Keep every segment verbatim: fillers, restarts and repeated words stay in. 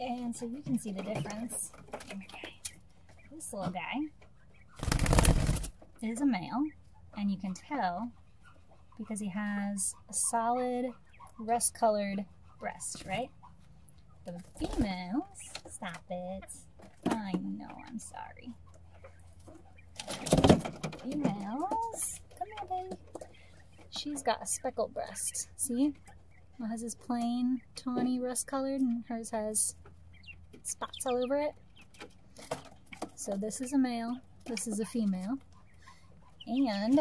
And so you can see the difference. Come here, guys. This little guy is a male, and you can tell because he has a solid rust-colored breast, right? The females, stop it. I know, I'm sorry. Females, come here, baby. She's got a speckled breast, see? Well, his is plain, tawny, rust-colored, and hers has spots all over it. So this is a male, this is a female. And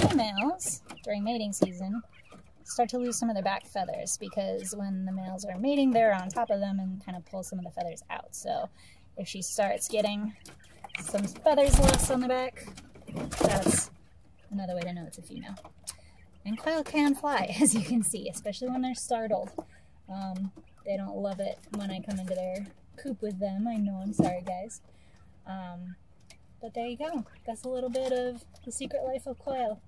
females, during mating season, start to lose some of their back feathers because when the males are mating, they're on top of them and kind of pull some of the feathers out. So if she starts getting some feathers lost on the back, that's another way to know it's a female. And quail can fly, as you can see, especially when they're startled. Um, they don't love it when I come into their coop with them. I know, I'm sorry, guys. Um, but there you go. That's a little bit of the secret life of quail.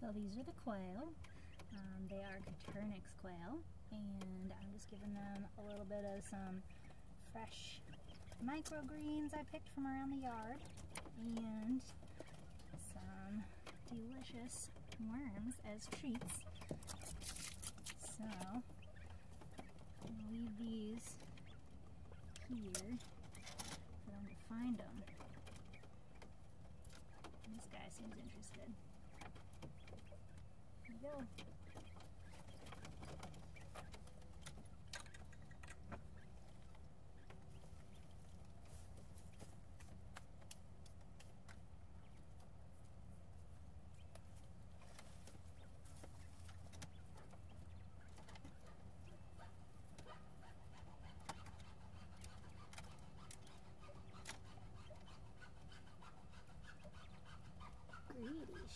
So these are the quail. Um, they are Caternix quail, and I'm just giving them a little bit of some fresh microgreens I picked from around the yard and some delicious worms as treats. So I'm going to leave these here for them to find them. This guy seems interested. Here we go.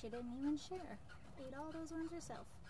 She didn't even share. Ate all those ones herself.